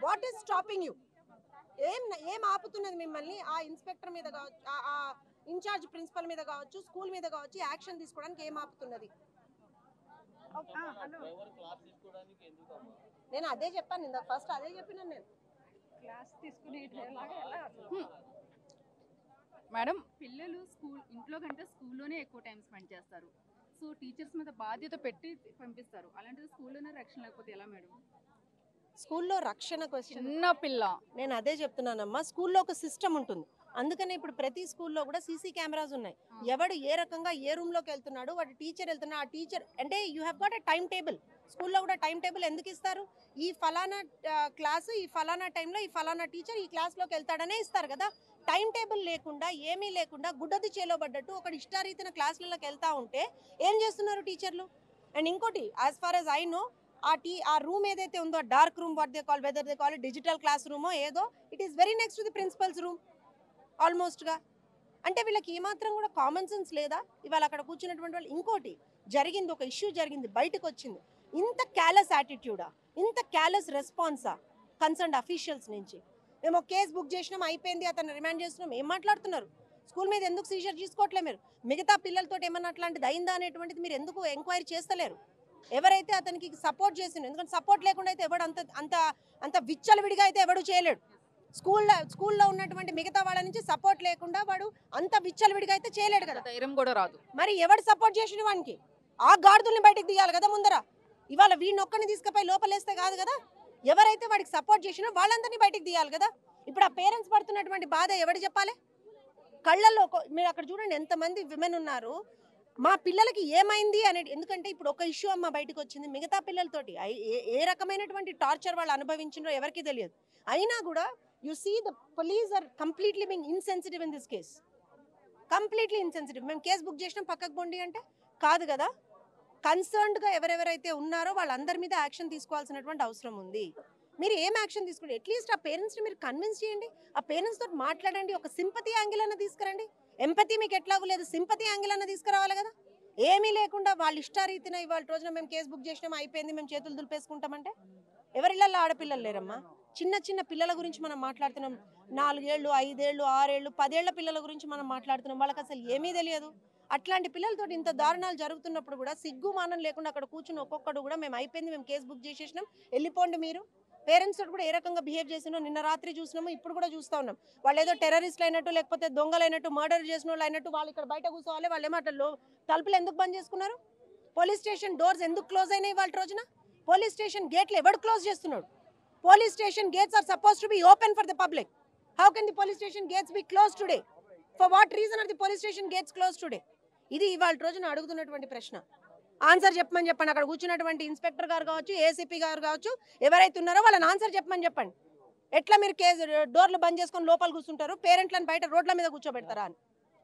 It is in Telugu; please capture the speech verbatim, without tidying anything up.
What is stopping you? Inspector in charge principal school action first madam पिल्ललु स्कूल इंट्लो गंटे स्कूल्लोने एक्कुव टाइम स्पेंड चेस्तारु सो टीचर्स मीद बाध्यत पेट्टी पंपिस्तारु अलांटिदी स्कूल्लोने रक्षण लेकपोते एला मैडम స్కూల్లో రక్షణ క్వశ్చన్ చిన్న పిల్ల నేను అదే చెప్తున్నానమ్మ స్కూల్లో ఒక సిస్టమ్ ఉంటుంది అందుకనే ఇప్పుడు ప్రతి స్కూల్లో కూడా సీసీ కెమెరాస్ ఉన్నాయి ఎవడు ఏ రకంగా ఏ రూమ్ లోకి వెళ్తున్నాడు వాడి టీచర్ వెళ్తున్నా ఆ టీచర్ అంటే you have got a time table స్కూల్లో కూడా టైం టేబుల్ ఎందుకు ఇస్తారు ఈ ఫలానా క్లాస్ ఈ ఫలానా టైం లో ఈ ఫలానా టీచర్ ఈ క్లాస్ లోకి వెళ్తాడనే ఇస్తారు కదా టైం టేబుల్ లేకుండా ఏమీ లేకుండా గుడ్డది చేలోబడ్డట్టు ఒక ఇష్టారీతిన క్లాసులలోకి వెళ్తా ఉంటే ఏం చేస్తున్నారు టీచర్లు అండ్ ఇంకోటి as far as I know आ टी आ रूम एदैते उंदो dark room what they call whether they call digital class रूमो एदो it is very next to the principal's room almost गा अंटे వీళ్ళకి ఏ మాత్రం కూడా కామన్ సెన్స్ లేదా ఇవాల అక్కడ కూర్చున్నటువంటి వాళ్ళు ఇంకోటి జరిగింది ఒక ఇష్యూ జరిగింది బయటికి వచ్చింది ఇంత క్యాలస్ యాటిట్యూడా ఇంత క్యాలస్ రెస్పాన్సా కన్సర్న్డ్ ఆఫీషియల్స్ నుంచి మేము కేస్ బుక్ చేసినాం అయిపోయింది అతను రిమాండ్ చేస్తున్నాం ఏం మాట్లాడుతున్నారు స్కూల్ మీద ఎందుకు సీజర్ తీసుకోవట్లే మీరు మిగతా పిల్లల తోటి ఏమన్నా అట్లాంటిది అయిందా అనేటువంటిది మీరు ఎందుకు ఎంక్వైరీ చేస్తలేరు ఎవరైతే అతనికి సపోర్ట్ చేసినో ఎందుకంటే సపోర్ట్ లేకుండా అయితే ఎవడు అంత అంత అంత విచ్చలవిడిగా అయితే ఎవడు చేయలేడు స్కూల్లో స్కూల్లో ఉన్నటువంటి మిగతా వాళ్ళ నుంచి సపోర్ట్ లేకుండా వాడు అంత విచ్చలవిడిగా అయితే చేయలేడు కదా ధైర్యం కూడా రాదు మరి ఎవడు సపోర్ట్ చేసిన వానికి ఆ గాడిదల్ని బయటికి తీయాలి కదా ముందర ఇవాల వీణొక్కని తీసుకుపోయి లోపలేస్తే కాదు కదా ఎవరైతే వాడికి సపోర్ట్ చేసినో వాళ్ళందరినీ బయటికి తీయాలి కదా ఇప్పుడు ఆ పేరెంట్స్ పడుతున్నటువంటి బాధ ఎవడు చెప్పాలి కళ్ళల్లో మీరు అక్కడ చూడండి ఎంతమంది విమెన్ ఉన్నారు మా పిల్లలకి ఏమైంది అనేది ఎందుకంటే ఇప్పుడు ఒక ఇష్యూ అమ్మ బయటికి వచ్చింది మిగతా పిల్లలతోటి ఏ రకమైనటువంటి టార్చర్ వాళ్ళు అనుభవించినో ఎవరికీ తెలియదు అయినా కూడా you see the police are completely being insensitive in this case completely insensitive మేము కేసు బుక్ చేసినాం పక్కకు పోండి అంటే కాదు కదా కన్సర్న్డ్గా ఎవరెవరైతే ఉన్నారో వాళ్ళందరి మీద యాక్షన్ తీసుకోవాల్సినటువంటి అవసరం ఉంది మీరు ఏం యాక్షన్ తీసుకోండి అట్లీస్ట్ ఆ పేరెంట్స్ని మీరు కన్విన్స్ చేయండి ఆ పేరెంట్స్ తోటి మాట్లాడండి ఒక సింపతి యాంగిల్ అన్న తీసుకురండి ఎంపతి మీకు ఎట్లాగూ లేదు సింపతి యాంగిల్ అన్న తీసుకురావాలి కదా ఏమీ లేకుండా వాళ్ళు ఇష్టారీతిన ఇవాళ రోజున మేము కేసు బుక్ చేసినాం అయిపోయింది మేము చేతులు దులిపేసుకుంటామంటే ఎవరిళ్ళల్లో ఆడపిల్లలు లేరమ్మా చిన్న చిన్న పిల్లల గురించి మనం మాట్లాడుతున్నాం నాలుగేళ్ళు ఐదేళ్ళు ఆరేళ్ళు పదేళ్ల పిల్లల గురించి మనం మాట్లాడుతున్నాం వాళ్ళకి అసలు ఏమీ తెలియదు అట్లాంటి పిల్లలతో ఇంత దారుణాలు జరుగుతున్నప్పుడు కూడా సిగ్గు మానం లేకుండా అక్కడ కూర్చుని ఒక్కొక్కడు కూడా మేము అయిపోయింది మేము కేసు బుక్ చేసేసినాం వెళ్ళిపోండి మీరు పేరెంట్స్ తోటి కూడా ఏ రకంగా బిహేవ్ చేసినో నిన్న రాత్రి చూసినాము ఇప్పుడు కూడా చూస్తూ ఉన్నాం వాళ్ళు ఏదో టెర్రరిస్ట్లు అయినట్టు లేకపోతే దొంగలైనట్టు మర్డర్ చేసిన వాళ్ళు అయినట్టు వాళ్ళు ఇక్కడ బయట కూర్చోవాలి వాళ్ళు ఏమంటారు తలుపులు ఎందుకు బంద్ చేసుకున్నారు పోలీస్ స్టేషన్ డోర్స్ ఎందుకు క్లోజ్ అయినాయి వాళ్ళ రోజున పోలీస్ స్టేషన్ గేట్లు ఎవడు క్లోజ్ చేస్తున్నాడు police station gates are suppose to be open for the public how can the police station gates be close today for what reason are the police station gates close today ఇది ఇవాళ రోజున అడుగుతున్నటువంటి ప్రశ్న ఆన్సర్ చెప్పమని చెప్పండి అక్కడ కూర్చున్నటువంటి ఇన్స్పెక్టర్ గారు కావచ్చు ఏసీపీ గారు కావచ్చు ఎవరైతే ఉన్నారో వాళ్ళని ఆన్సర్ చెప్పమని చెప్పండి ఎట్లా మీరు కేసు డోర్లు బంద్ చేసుకొని లోపల కూర్చుంటారు పేరెంట్లను బయట రోడ్ల మీద కూర్చోబెడతారా అని